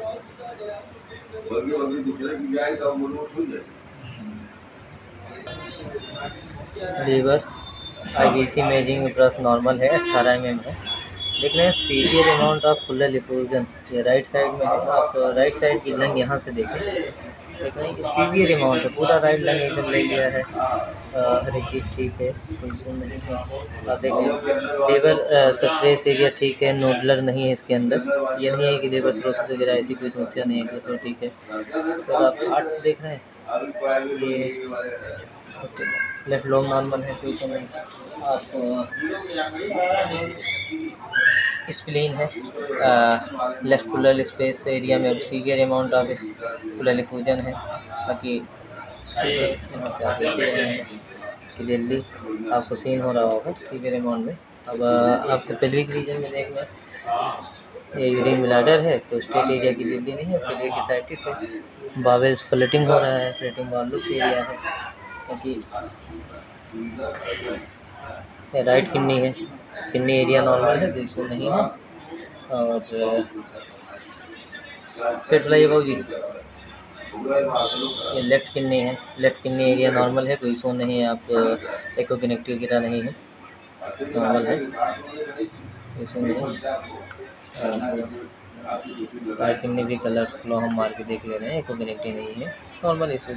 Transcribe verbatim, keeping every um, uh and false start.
Liver IBC मेजिंग brush normal है, अट्ठारह एम एम है। देख रहे हैं severe amount of pleural diffusion, ये राइट साइड में है। आप राइट साइड की लंग यहाँ से देखें, देख रहे हैं सीवियर अमाउंट है, पूरा राइट लंग एकदम ले गया है। हर एक चीज़ ठीक है, कोई सुन नहीं है। और देखें लेबर सरफेस एरिया ठीक है, नोडलर नहीं है इसके अंदर। यह नहीं है कि लेबर सर्फेस वगैरह ऐसी कोई समस्या नहीं है, तो ठीक है। उसके बाद आप आर्ट देख रहे हैं, ये लेफ्ट लॉन्ग नॉर्मल है, कोई नहीं। आप स्प्लीन है, लेफ्ट फुलर स्पेस एरिया में severe amount of pleural effusion है। बाकी यहाँ से आप देख रहे हैं क्लियरली आपको सीन हो रहा होगा सीवियर अमाउंट में। अब आपके पेल्विक रीजन में देख लें, ये यूरिन ब्लैडर है, प्रोस्टेट एरिया की दिल्ली नहीं है, पेल्विक एसाइटिस है, बावेल्स फ्लटिंग हो रहा है, फ्लटिंग बावल्स एरिया है। बाकी राइट किडनी है, किडनी एरिया नॉर्मल है, दूसरी नहीं है। और पेट फ्लाई बाबू जी, ये लेफ़्ट किडनी है, लेफ़्ट किडनी एरिया नॉर्मल है, कोई सो नहीं है। आप एको कनेक्टिव गिरा नहीं है, नॉर्मल है, कोई सो नहीं। राइट किडनी भी कलर फ्लो हम मार के देख ले रहे हैं, एको कनेक्टिव नहीं है, नॉर्मल इस।